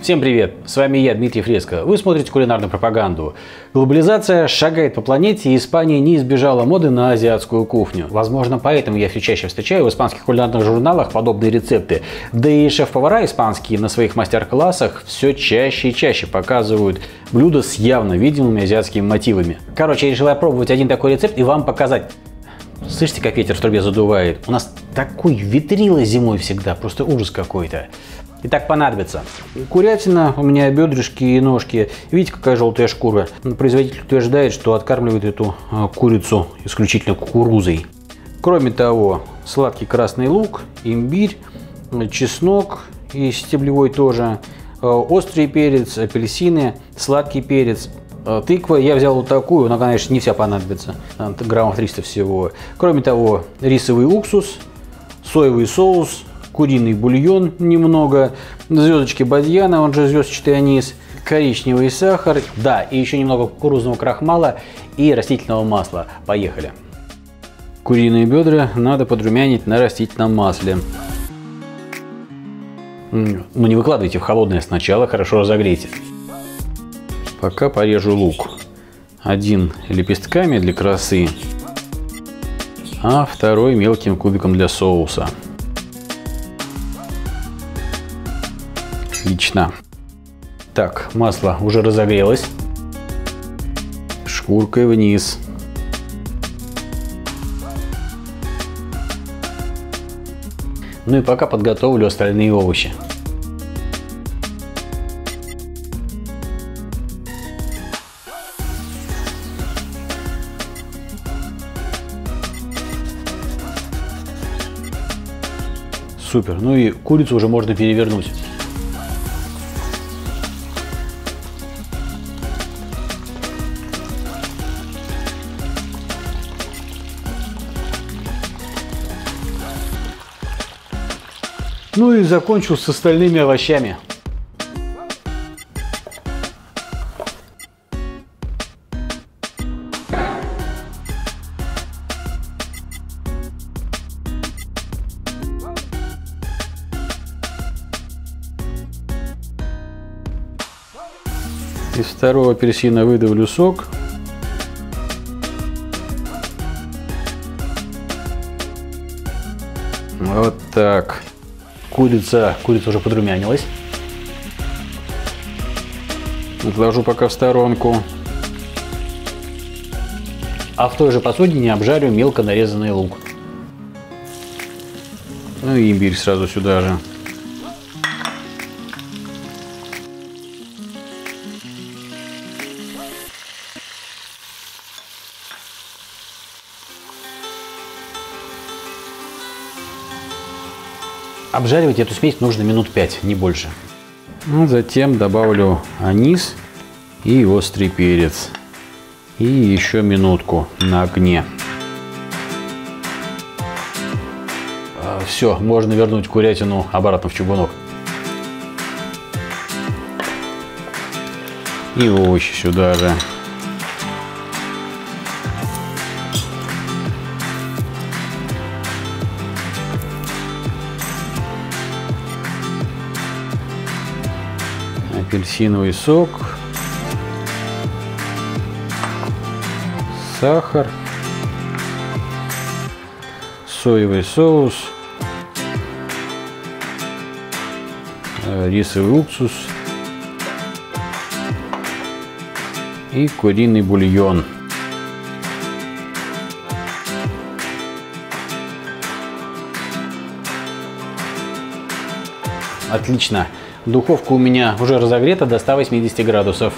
Всем привет! С вами я, Дмитрий Фреско. Вы смотрите кулинарную пропаганду. Глобализация шагает по планете, и Испания не избежала моды на азиатскую кухню. Возможно, поэтому я все чаще встречаю в испанских кулинарных журналах подобные рецепты. Да и шеф-повара испанские на своих мастер-классах все чаще и чаще показывают блюда с явно видимыми азиатскими мотивами. Короче, я решил опробовать один такой рецепт и вам показать. Слышите, как ветер в трубе задувает? У нас такой ветрило зимой всегда, просто ужас какой-то. Итак, понадобится курятина, у меня бедрышки и ножки. Видите, какая желтая шкура? Производитель утверждает, что откармливает эту курицу исключительно кукурузой. Кроме того, сладкий красный лук, имбирь, чеснок и стеблевой тоже, острый перец, апельсины, сладкий перец. Тыква я взял вот такую, она, конечно, не вся понадобится, граммов 300 всего. Кроме того, рисовый уксус, соевый соус, куриный бульон немного, звездочки бадьяна, он же звездочный анис, коричневый сахар, да, и еще немного кукурузного крахмала и растительного масла. Поехали. Куриные бедра надо подрумянить на растительном масле. Ну, не выкладывайте в холодное сначала, хорошо разогрейте. Пока порежу лук. Один лепестками для красы, а второй мелким кубиком для соуса. Отлично. Так, масло уже разогрелось. Шкуркой вниз. Ну и пока подготовлю остальные овощи. Супер. Ну и курицу уже можно перевернуть. Ну и закончил с остальными овощами. Из второго апельсина выдавлю сок. Вот так. Курица уже подрумянилась. Отложу пока в сторонку. А в той же посудине обжарю мелко нарезанный лук. Ну и имбирь сразу сюда же. Обжаривать эту смесь нужно минут 5, не больше. Затем добавлю анис и острый перец. И еще минутку на огне. Все, можно вернуть курятину обратно в чугунок. И овощи сюда же. Апельсиновый сок, сахар, соевый соус, рисовый уксус и куриный бульон. Отлично. Духовка у меня уже разогрета до 180 градусов.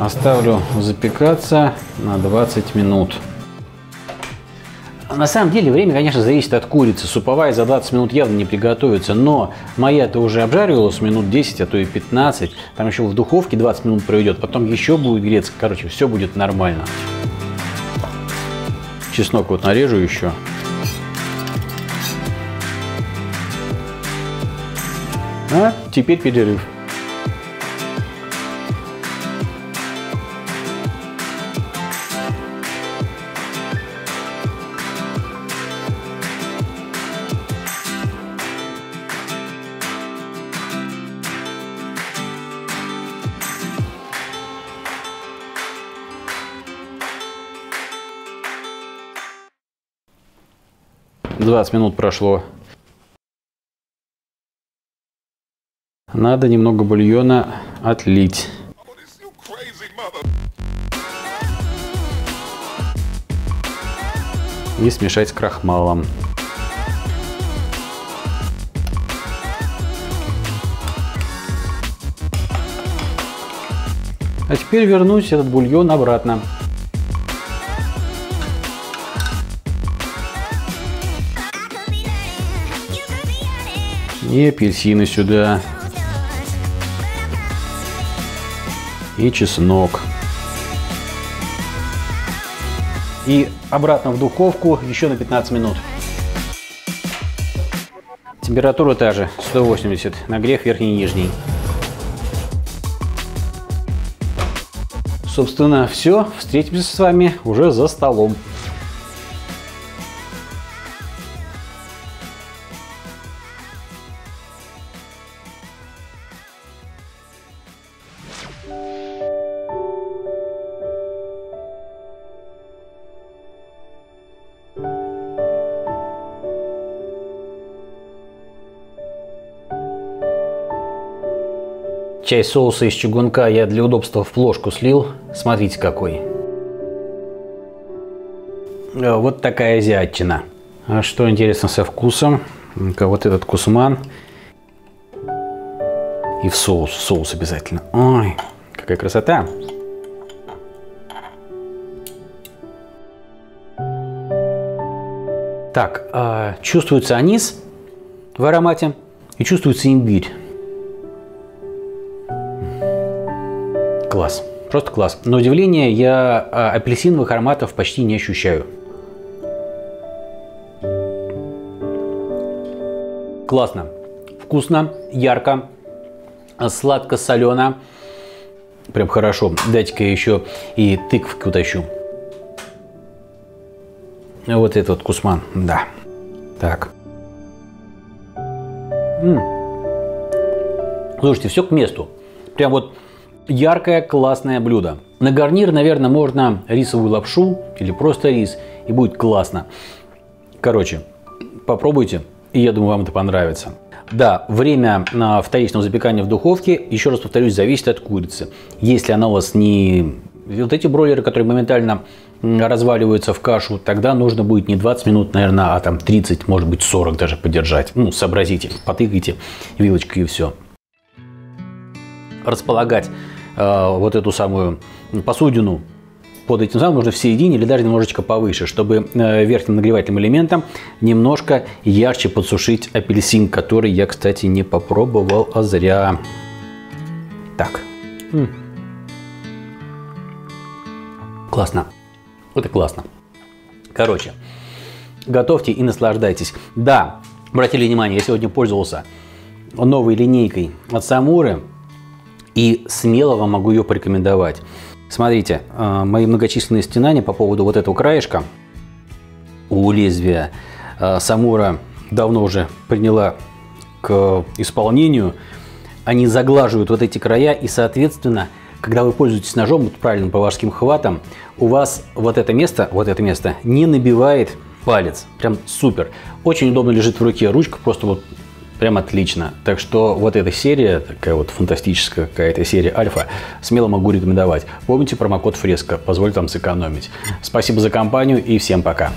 Оставлю запекаться на 20 минут. На самом деле время, конечно, зависит от курицы. Суповая за 20 минут явно не приготовится, но моя-то уже обжаривалась минут 10, а то и 15. Там еще в духовке 20 минут проведет, потом еще будет греться. Короче, все будет нормально. Чеснок вот нарежу еще. А теперь перерыв. 20 минут прошло. Надо немного бульона отлить. И смешать с крахмалом. А теперь вернусь этот бульон обратно. И апельсины сюда. И чеснок. И обратно в духовку еще на 15 минут. Температура та же, 180, нагрев верхний и нижний. Собственно, все. Встретимся с вами уже за столом. Часть соуса из чугунка я для удобства в плошку слил. Смотрите какой. Вот такая азиатчина. А что интересно со вкусом? Вот этот кусман. И в соус. В соус обязательно. Ой, какая красота. Так, чувствуется анис в аромате и чувствуется имбирь. Класс. Просто класс. На удивление, я апельсиновых ароматов почти не ощущаю. Классно. Вкусно, ярко, сладко-солено. Прям хорошо. Дайте-ка я еще и тыквку тащу. Вот этот вот кусман. Да. Так. Слушайте, все к месту. Прям вот... Яркое, классное блюдо. На гарнир, наверное, можно рисовую лапшу или просто рис, и будет классно. Короче, попробуйте, и я думаю, вам это понравится. Да, время вторичного запекания в духовке, еще раз повторюсь, зависит от курицы. Если она у вас не... Вот эти бройлеры, которые моментально разваливаются в кашу, тогда нужно будет не 20 минут, наверное, а там 30, может быть 40 даже подержать. Ну, сообразите, потыкайте вилочкой и все. Располагать вот эту самую посудину под этим самым нужно в середине или даже немножечко повыше, чтобы верхним нагревательным элементом немножко ярче подсушить апельсин, который я, кстати, не попробовал, а зря. Так. Классно. Это классно. Короче, готовьте и наслаждайтесь. Да, обратили внимание, я сегодня пользовался новой линейкой от Самуры. И смело вам могу ее порекомендовать. Смотрите, мои многочисленные стенания по поводу вот этого краешка у лезвия Самура давно уже приняла к исполнению. Они заглаживают вот эти края, и, соответственно, когда вы пользуетесь ножом правильным поварским хватом, у вас вот это место не набивает палец. Прям супер. Очень удобно лежит в руке. Ручка просто вот... Прям отлично. Так что вот эта серия, такая вот фантастическая какая-то серия Альфа, смело могу рекомендовать. Помните промокод Фреско, позволит вам сэкономить. Спасибо за компанию и всем пока.